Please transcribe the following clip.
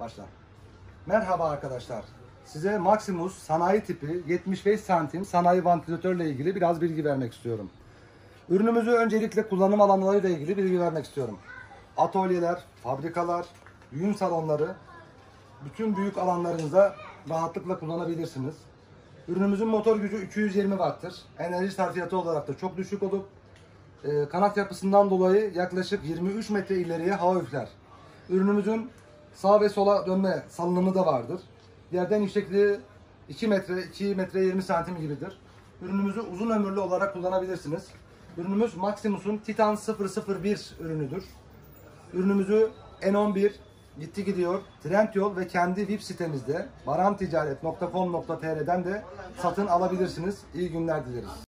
Başla. Merhaba arkadaşlar. Size Maximus sanayi tipi 75 santim sanayi vantilatörle ilgili biraz bilgi vermek istiyorum. Ürünümüzü öncelikle kullanım alanlarıyla ilgili bilgi vermek istiyorum. Atölyeler, fabrikalar, düğün salonları, bütün büyük alanlarınıza rahatlıkla kullanabilirsiniz. Ürünümüzün motor gücü 220 watt'tır. Enerji sarfiyatı olarak da çok düşük olup kanat yapısından dolayı yaklaşık 23 metre ileriye hava üfler. Ürünümüzün sağa ve sola dönme salınımı da vardır. Yerden yüksekliği 2 metre 20 santim gibidir. Ürünümüzü uzun ömürlü olarak kullanabilirsiniz. Ürünümüz Maximus'un Titan-001 ürünüdür. Ürünümüzü N11 gitti gidiyor Trendyol ve kendi web sitemizde baranticaret.com.tr'den de satın alabilirsiniz. İyi günler dileriz.